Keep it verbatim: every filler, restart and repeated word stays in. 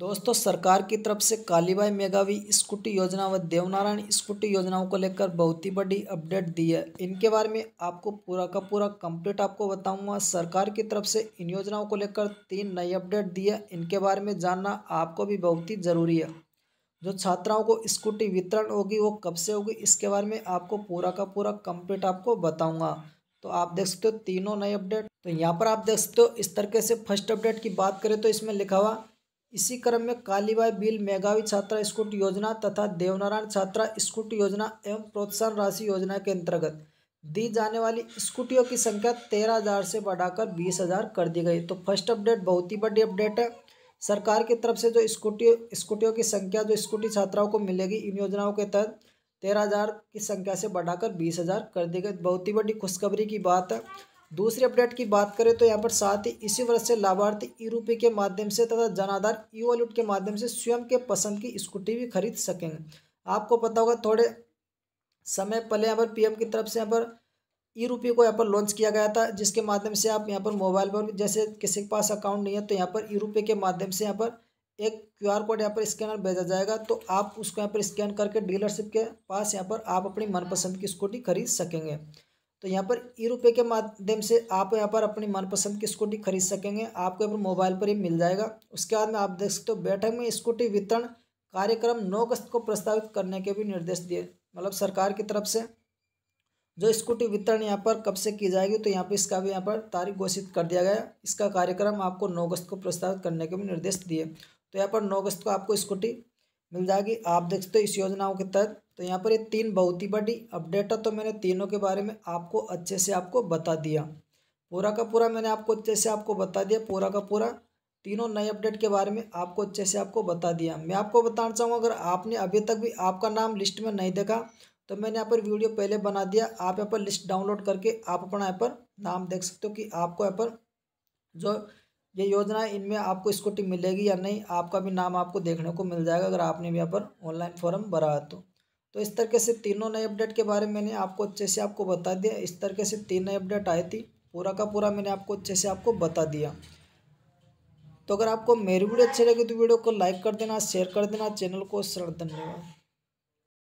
दोस्तों सरकार की तरफ से कालीबाई मेघावी स्कूटी योजना व देवनारायण स्कूटी योजनाओं को लेकर बहुत ही बड़ी अपडेट दी है। इनके बारे में आपको पूरा का पूरा कंप्लीट आपको बताऊंगा। सरकार की तरफ से इन योजनाओं को लेकर तीन नई अपडेट दी है, इनके बारे में जानना आपको भी बहुत ही ज़रूरी है। जो छात्राओं को स्कूटी वितरण होगी वो कब से होगी, इसके बारे में आपको पूरा का पूरा कंप्लीट आपको बताऊँगा। तो आप देख सकते हो तीनों नए अपडेट। तो यहाँ पर आप देख सकते हो इस तरीके से फर्स्ट अपडेट की बात करें तो इसमें लिखा हुआ इसी क्रम में कालीबाई बिल मेघावी छात्रा स्कूटी योजना तथा देवनारायण छात्रा स्कूटी योजना एवं प्रोत्साहन राशि योजना के अंतर्गत दी जाने वाली स्कूटियों की संख्या तेरह हज़ार से बढ़ाकर बीस हज़ार कर दी गई। तो फर्स्ट अपडेट बहुत ही बड़ी अपडेट है। सरकार की तरफ से जो स्कूटी स्कूटियों की संख्या जो स्कूटी छात्राओं को मिलेगी इन योजनाओं के तहत तेरह हज़ार की संख्या से बढ़ाकर बीस हज़ार कर दी गई। बहुत ही बड़ी खुशखबरी की बात है। दूसरी अपडेट की बात करें तो यहाँ पर साथ ही इसी वर्ष से लाभार्थी ई रूपी के माध्यम से तथा जन आधार ई वॉलिट के माध्यम से स्वयं के पसंद की स्कूटी भी खरीद सकेंगे। आपको पता होगा थोड़े समय पहले यहाँ पर पीएम की तरफ से यहाँ पर ई रूपी को यहाँ पर लॉन्च किया गया था, जिसके माध्यम से आप यहाँ पर मोबाइल पर जैसे किसी के पास अकाउंट नहीं है तो यहाँ पर ई रूपी के माध्यम से यहाँ पर एक क्यू आर कोड यहाँ पर स्कैनर भेजा जाएगा, तो आप उसको यहाँ पर स्कैन करके डीलरशिप के पास यहाँ पर आप अपनी मनपसंद की स्कूटी खरीद सकेंगे। तो यहाँ पर ई रूपी के माध्यम से आप यहाँ पर अपनी मनपसंद की स्कूटी खरीद सकेंगे, आपको यहाँ पर मोबाइल पर ही मिल जाएगा। उसके बाद में आप देख सकते हो बैठक में स्कूटी वितरण कार्यक्रम नौ अगस्त को प्रस्तावित करने के भी निर्देश दिए। मतलब सरकार की तरफ से जो स्कूटी वितरण यहाँ पर कब से की जाएगी तो यहाँ पर इसका भी यहाँ पर तारीख घोषित कर दिया गया। इसका कार्यक्रम आपको नौ अगस्त को प्रस्तावित करने के भी निर्देश दिए। तो यहाँ पर नौ अगस्त को आपको स्कूटी मिल जाएगी। आप देख सकते हो इस योजनाओं के तहत। तो यहाँ पर ये तीन बहुत ही बड़ी अपडेट है। तो मैंने तीनों के बारे में आपको अच्छे से आपको बता दिया, पूरा का पूरा मैंने आपको अच्छे से आपको बता दिया, पूरा का पूरा तीनों नए अपडेट के बारे में आपको अच्छे से आपको बता दिया। मैं आपको बताना चाहूँगा अगर आपने अभी तक भी आपका नाम लिस्ट में नहीं देखा तो मैंने यहाँ पर वीडियो पहले बना दिया, आप यहाँ पर लिस्ट डाउनलोड करके आप अपना यहाँ पर नाम देख सकते हो कि आपको यहाँ पर जो ये योजना है इनमें आपको स्कूटी मिलेगी या नहीं, आपका भी नाम आपको देखने को मिल जाएगा अगर आपने भी यहाँ पर ऑनलाइन फॉर्म भरा है। तो तो इस तरीके से तीनों नए अपडेट के बारे में मैंने आपको अच्छे से आपको बता दिया। इस तरीके से तीन नए अपडेट आई थी, पूरा का पूरा मैंने आपको अच्छे से आपको बता दिया। तो अगर आपको मेरी वीडियो अच्छी लगी तो वीडियो को लाइक कर देना, शेयर कर देना, चैनल को सब्सक्राइब धन्यवाद।